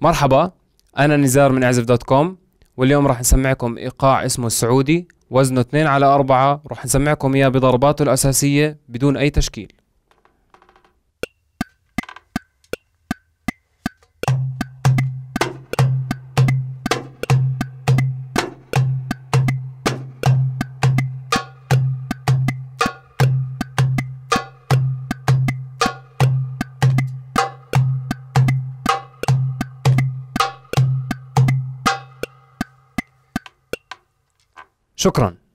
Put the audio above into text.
مرحبا، أنا نزار من i3zif.com، واليوم راح نسمعكم إيقاع اسمه السعودي، وزنه 2/4، راح نسمعكم إياه بضرباته الأساسية بدون أي تشكيل. شكراً.